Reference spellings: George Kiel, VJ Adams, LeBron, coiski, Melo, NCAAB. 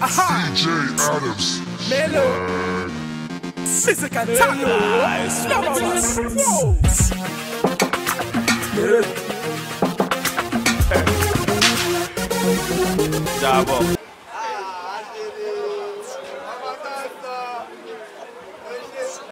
VJ Adams. Melo. Physical talent. Come on, us. Whoa. Double.